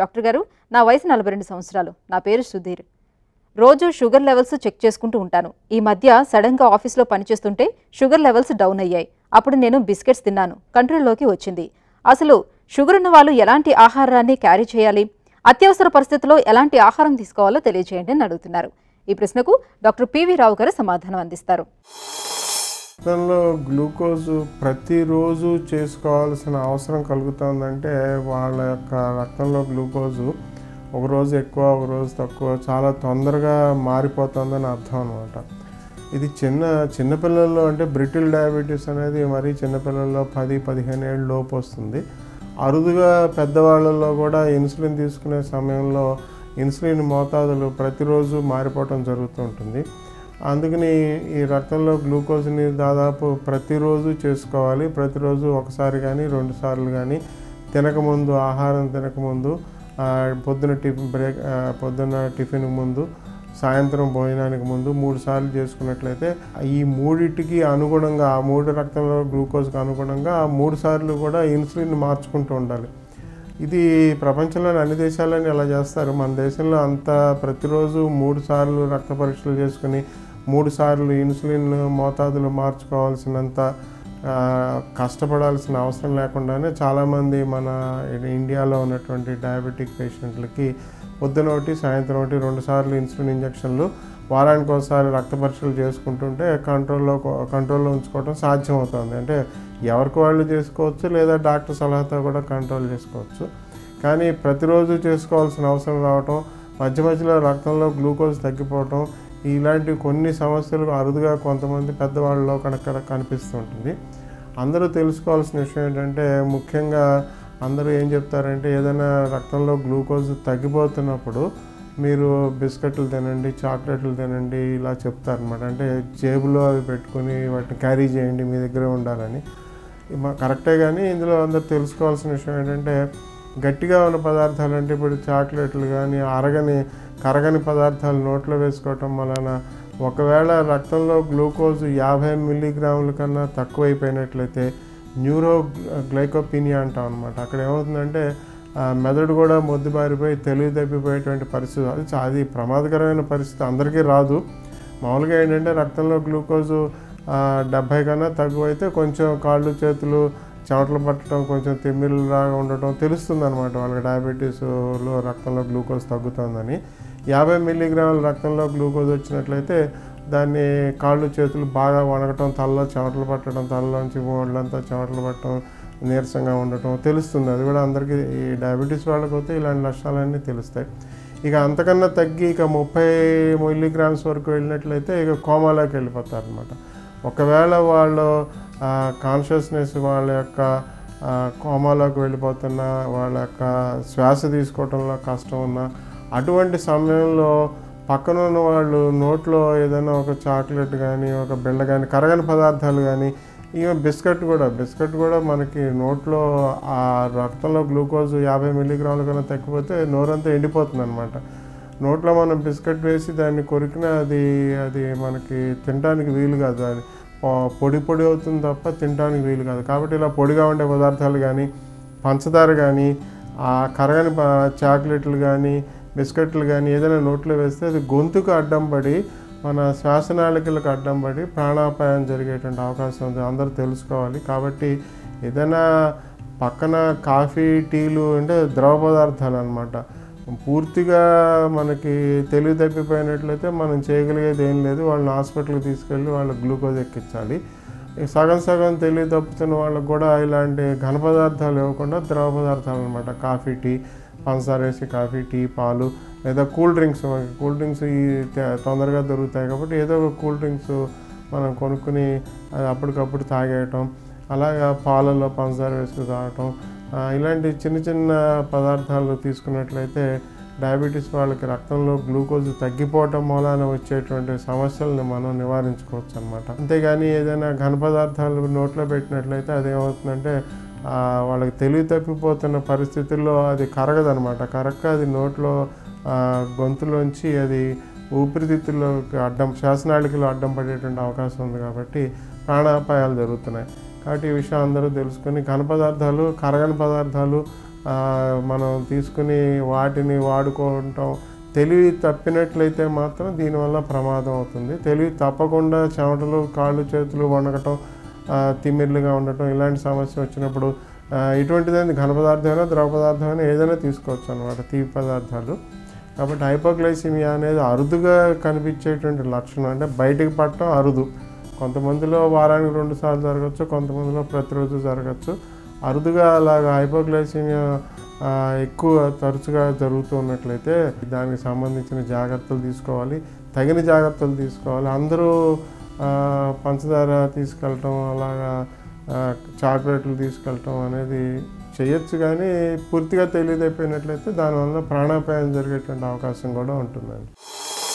Doctor గారు నా వయసు 42 సంవత్సరాలు నా పేరు సుధీర్ రోజు షుగర్ లెవెల్స్ చెక్ చేసుకుంటూ ఉంటాను ఈ మధ్య సడన్ గా ఆఫీస్ లో పని చేస్తుంటే షుగర్ లెవెల్స్ డౌన్ అయ్యాయి అప్పుడు నేను బిస్కెట్స్ తిన్నాను కంట్రోల్ లోకి వచ్చింది అసలు షుగర్ ఉన్న వాళ్ళు ఎలాంటి ఆహారాన్ని క్యారీ చేయాలి అత్యవసర పరిస్థితుల్లో ఎలాంటి ఆహారం తీసుకోవాలో తెలియజేయండి అని అడుగుతున్నారు ఈ ప్రశ్నకు డాక్టర్ పివి రావు గారు సమాధానం అందిస్తారు తనలో గ్లూకోజ్ ప్రతిరోజు చేసుకోవాల్సిన అవసరం కలుగుతుందంటే వాళ్ళ యొక్క రక్తంలో గ్లూకోజ్ ఒకరోజు ఎక్కువ ఒకరోజు తక్కువ చాలా తొందరగా మారిపోతుందని అర్థం అనమాట ఇది చిన్నపిల్లల్లో అంటే బ్రిటిల్ డయాబెటీస్ అనేది మరీ చిన్నపిల్లల్లో 10-15 ఏళ్ళ లోపు వస్తుంది అరుదుగా పెద్దవాళ్ళల్లో కూడా ఇన్సులిన్ తీసుకునే సమయంలో ఇన్సులిన్ మోతాదులు ప్రతిరోజు మారిపోవటం జరుగుతూ ఉంటుంది అందుకని ఈ రక్తంలో గ్లూకోజ్ని దాదాపు ప్రతిరోజు చేసుకోవాలి ప్రతిరోజు ఒకసారి కానీ 2 సార్లు కానీ తినకముందు ఆహారం తినకముందు పొద్దున్న టిఫిన్ ముందు సాయంత్రం భోజనానికి ముందు 3 సార్లు చేసుకున్నట్లయితే ఈ మూడింటికి అనుగుణంగా ఆ 3 రక్తంలో గ్లూకోజ్కి అనుగుణంగా ఆ 3 సార్లు కూడా ఇన్సులిన్ మార్చుకుంటూ ఉండాలి ఇది ప్రపంచంలోని అన్ని దేశాలని అలా చేస్తారు మన దేశంలో అంత ప్రతిరోజు 3 సార్లు రక్త పరీక్షలు చేసుకుని 3 సార్లు ఇన్సులిన్ మోతాదులు మార్చుకోవాల్సినంత కష్టపడాల్సిన అవసరం లేకుండానే చాలామంది మన ఇండియాలో ఉన్నటువంటి డయాబెటిక్ పేషెంట్లకి పొద్దున 1 సాయంత్రం 1 2 సార్లు ఇన్సులిన్ ఇంజక్షన్లు వారానికి ఒకసారి రక్త పరీక్షలు చేసుకుంటుంటే కంట్రోల్లో ఉంచుకోవడం సాధ్యమవుతుంది అంటే ఎవరికి వాళ్ళు చేసుకోవచ్చు లేదా డాక్టర్ సలహాతో కూడా కంట్రోల్ చేసుకోవచ్చు కానీ ప్రతిరోజు చేసుకోవాల్సిన అవసరం రావటం మధ్య మధ్యలో రక్తంలో గ్లూకోజ్ తగ్గిపోవటం ఇలాంటి కొన్ని సమస్యలు అరుదుగా కొంతమంది పెద్దవాళ్ళలో కనిపిస్తుంటుంది అందరూ తెలుసుకోవాల్సిన విషయం ఏంటంటే ముఖ్యంగా అందరూ ఏం చెప్తారంటే ఏదైనా రక్తంలో గ్లూకోజ్ తగ్గిపోతున్నప్పుడు మీరు బిస్కెట్లు తినండి చాక్లెట్లు తినండి ఇలా చెప్తారనమాట అంటే జేబులో అవి పెట్టుకుని వాటిని క్యారీ చేయండి మీ దగ్గరే ఉండాలని కరెక్టే కానీ ఇందులో అందరూ తెలుసుకోవాల్సిన విషయం ఏంటంటే గట్టిగా ఉన్న పదార్థాలు అంటే ఇప్పుడు చాక్లెట్లు కానీ కరగని పదార్థాలు నోట్లో వేసుకోవటం వలన ఒకవేళ రక్తంలో గ్లూకోజ్ 50 మిల్లీగ్రాముల కన్నా తక్కువైపోయినట్లయితే న్యూరోగ్లైకోపీనియా అంటాం అనమాట అక్కడ ఏమవుతుందంటే మెదడు కూడా మొద్దుబారిపోయి తెలివి తప్పిపోయేటువంటి పరిస్థితి అది ప్రమాదకరమైన పరిస్థితి అందరికీ రాదు మామూలుగా ఏంటంటే రక్తంలో గ్లూకోజు 70 కన్నా తక్కువైతే కొంచెం కాళ్ళు చేతులు చెమటలు పట్టడం కొంచెం తిమ్మిరిలాగా ఉండటం తెలుస్తుందన్నమాట వాళ్ళకి డయాబెటీస్లో రక్తంలో గ్లూకోజ్ తగ్గుతుందని 50 మిల్లీగ్రాముల రక్తంలో గ్లూకోజ్ వచ్చినట్లయితే దాన్ని కాళ్ళు చేతులు బాగా వణకటం తలలో చెమటలు పట్టడం తలలోంచి ఒళ్ళంతా చెమటలు పట్టడం నీరసంగా ఉండటం తెలుస్తుంది అది కూడా అందరికీ ఈ డయాబెటీస్ వాళ్ళకైతే ఇలాంటి లక్షణాలన్నీ తెలుస్తాయి ఇక అంతకన్నా తగ్గి ఇక 30 మిల్లీగ్రామ్స్ వరకు వెళ్ళినట్లయితే ఇక కోమాలోకి వెళ్ళిపోతారనమాట ఒకవేళ వాళ్ళు కాన్షియస్నెస్ వాళ్ళ యొక్క కోమాలోకి వెళ్ళిపోతున్న వాళ్ళ యొక్క శ్వాస తీసుకోవడంలో కష్టం ఉన్న అటువంటి సమయంలో పక్కన ఉన్న వాళ్ళు నోట్లో ఏదైనా ఒక చాక్లెట్ కానీ ఒక బిళ్ళ కానీ కరగని పదార్థాలు కానీ ఈవెన్ బిస్కెట్ కూడా మనకి నోట్లో ఆ రక్తంలో గ్లూకోజ్ 50 మిల్లీగ్రాముల కన్నా తగ్గిపోతే నోరంతా ఎండిపోతుంది అనమాట నోట్లో మనం బిస్కెట్ వేసి దాన్ని కొరికినా అది మనకి తినడానికి వీలు కాదు అది పొడి అవుతుంది తప్ప తినడానికి వీలు కాదు కాబట్టి ఇలా పొడిగా ఉండే పదార్థాలు కానీ పంచదార కానీ ఆ కరగని చాక్లెట్లు కానీ బిస్కెట్లు కానీ ఏదైనా నోట్లో వేస్తే అది గొంతుకు అడ్డం పడి మన శ్వాసనాళికలకు అడ్డం పడి ప్రాణాపాయం జరిగేటువంటి అవకాశం ఉంది అందరూ తెలుసుకోవాలి కాబట్టి ఏదైనా పక్కన కాఫీ టీలు అంటే ద్రవ పదార్థాలు అనమాట పూర్తిగా మనకి తెలివి తప్పిపోయినట్లయితే మనం చేయగలిగేది ఏం లేదు వాళ్ళని హాస్పిటల్కి తీసుకెళ్ళి వాళ్ళకి గ్లూకోజ్ ఎక్కించాలి సగం తెలివి తప్పుతున్న వాళ్ళకు కూడా ఇలాంటి ఘన పదార్థాలు ఇవ్వకుండా ద్రవ పదార్థాలు అనమాట కాఫీ టీ పంచదార వేసి కాఫీ టీ పాలు లేదా కూల్ డ్రింక్స్ ఈ తొందరగా దొరుకుతాయి కాబట్టి ఏదో ఒక కూల్ డ్రింక్స్ మనం కొనుక్కుని అది అప్పటికప్పుడు తాగేయటం అలాగా పాలల్లో పంచదార వేసుకుని తాగటం ఇలాంటి చిన్న చిన్న పదార్థాలు తీసుకున్నట్లయితే డయాబెటీస్ వాళ్ళకి రక్తంలో గ్లూకోజ్ తగ్గిపోవటం మూలాన వచ్చేటువంటి సమస్యలను మనం నివారించుకోవచ్చు అనమాట అంతేగాని ఏదైనా ఘన పదార్థాలు నోట్లో పెట్టినట్లయితే అదేమవుతుందంటే వాళ్ళకి తెలివి తప్పిపోతున్న పరిస్థితుల్లో అది కరగదనమాట కరక్క అది నోట్లో గొంతులోంచి అది ఊపిరితిత్తుల్లో శ్వాసనాళికలో అడ్డం పడేటువంటి అవకాశం ఉంది కాబట్టి ప్రాణాపాయాలు జరుగుతున్నాయి కాబట్టి ఈ విషయం అందరూ తెలుసుకొని ఘన పదార్థాలు కరగని పదార్థాలు మనం తీసుకుని వాటిని వాడుకోవటం తెలివి తప్పినట్లయితే మాత్రం దీనివల్ల ప్రమాదం అవుతుంది. తెలివి తప్పకుండా చెమటలు కాళ్ళు చేతులు వణకటం తిమ్మిర్లుగా ఉండటం ఇలాంటి సమస్య వచ్చినప్పుడు ఇటువంటిదైనా ఘన పదార్థమైనా ద్రవ పదార్థమైనా ఏదైనా తీసుకోవచ్చు అన్నమాట, తీపి పదార్థాలు. కాబట్టి హైపోగ్లైసిమియా అనేది అరుదుగా కనిపించేటువంటి లక్షణం, అంటే బయటకు పట్టడం అరుదు. కొంతమందిలో వారానికి 2 సార్లు జరగచ్చు, కొంతమందిలో ప్రతిరోజు జరగచ్చు. అరుదుగా అలాగ హైపోగ్లైసిమియా ఎక్కువ తరచుగా జరుగుతూ ఉన్నట్లయితే దానికి సంబంధించిన జాగ్రత్తలు తీసుకోవాలి, తగిన జాగ్రత్తలు తీసుకోవాలి. అందరూ పంచదార తీసుకెళ్ళటం అలాగా చాక్లెట్లు తీసుకెళ్ళటం అనేది చేయొచ్చు, కానీ పూర్తిగా తెలియదైపోయినట్లయితే దానివల్ల ప్రాణాపాయం జరిగేటువంటి అవకాశం కూడా ఉంటుందండి.